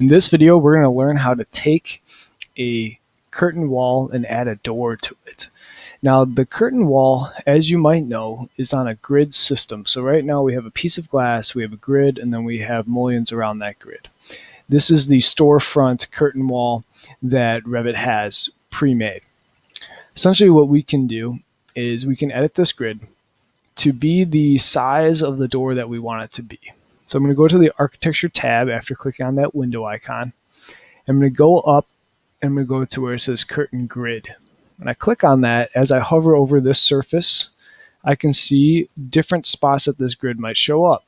In this video, we're going to learn how to take a curtain wall and add a door to it. Now, the curtain wall, as you might know, is on a grid system. So right now we have a piece of glass, we have a grid, and then we have mullions around that grid. This is the storefront curtain wall that Revit has pre-made. Essentially what we can do is we can edit this grid to be the size of the door that we want it to be. So I'm going to go to the Architecture tab after clicking on that window icon. I'm going to go up and I'm going to go to where it says Curtain Grid. When I click on that, as I hover over this surface, I can see different spots that this grid might show up.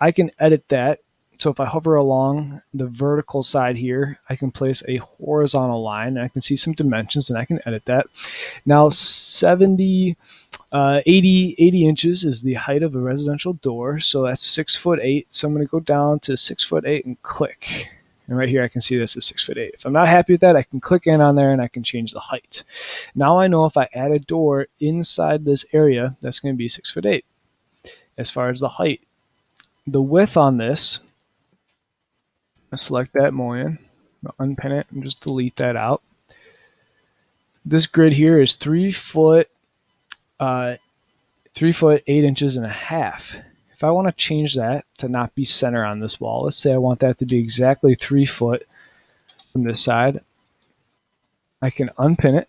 I can edit that. So if I hover along the vertical side here, I can place a horizontal line and I can see some dimensions and I can edit that. Now 80 inches is the height of a residential door. So that's 6'8". So I'm going to go down to 6'8" and click. And right here, I can see this is 6'8". If I'm not happy with that, I can click in on there and I can change the height. Now I know if I add a door inside this area, that's going to be 6'8". As far as the height, the width on this, I select that mullion, unpin it, and just delete that out. This grid here is 3'8.5". If I want to change that to not be center on this wall, let's say I want that to be exactly 3 foot from this side, I can unpin it.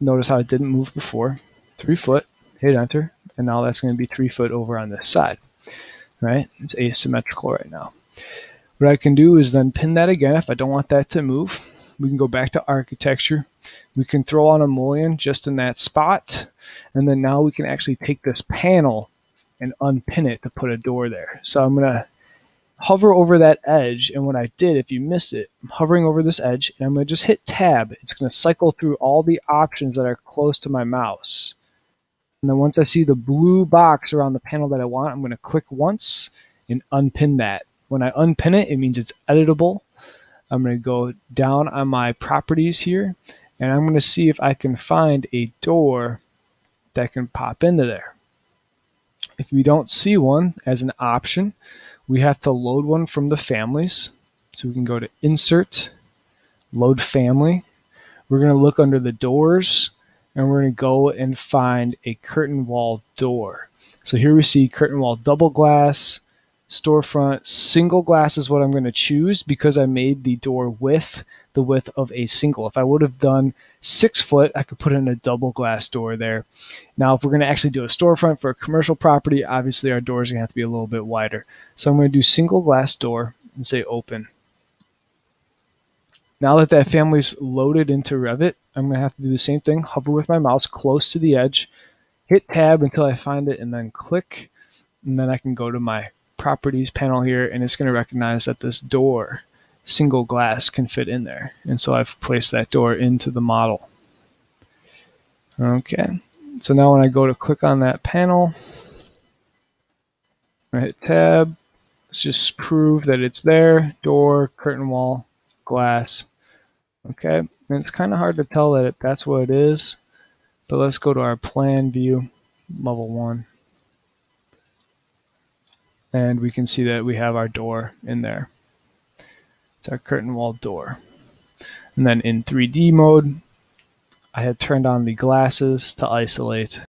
Notice how it didn't move before. 3 foot, hit enter, and now that's going to be 3 foot over on this side. Right? It's asymmetrical right now. What I can do is then pin that again. If I don't want that to move, we can go back to architecture. We can throw on a mullion just in that spot. And then now we can actually take this panel and unpin it to put a door there. So I'm going to hover over that edge. And what I did, if you missed it, I'm hovering over this edge and I'm going to just hit tab. It's going to cycle through all the options that are close to my mouse. And then once I see the blue box around the panel that I want, I'm going to click once and unpin that. When I unpin it, it means it's editable. I'm going to go down on my properties here, and I'm going to see if I can find a door that can pop into there. If we don't see one as an option, we have to load one from the families. So we can go to Insert, Load Family. We're going to look under the doors, and we're going to go and find a curtain wall door. So here we see curtain wall double glass, storefront. Single glass is what I'm going to choose because I made the door width the width of a single. If I would have done 6 foot, I could put in a double glass door there. Now, if we're going to actually do a storefront for a commercial property, obviously our door is going to have to be a little bit wider. So I'm going to do single glass door and say open. Now that that family's loaded into Revit, I'm going to have to do the same thing. Hover with my mouse close to the edge, hit tab until I find it, and then click. And then I can go to my properties panel here, and it's going to recognize that this door, single glass, can fit in there. And so I've placed that door into the model. Okay, so now when I go to click on that panel, I hit tab. Let's just prove that it's there. Door, curtain wall, glass. Okay, and it's kind of hard to tell that that's what it is, but let's go to our plan view, level 1. And we can see that we have our door in there. It's our curtain wall door. And then in 3D mode, I had turned on the glasses to isolate.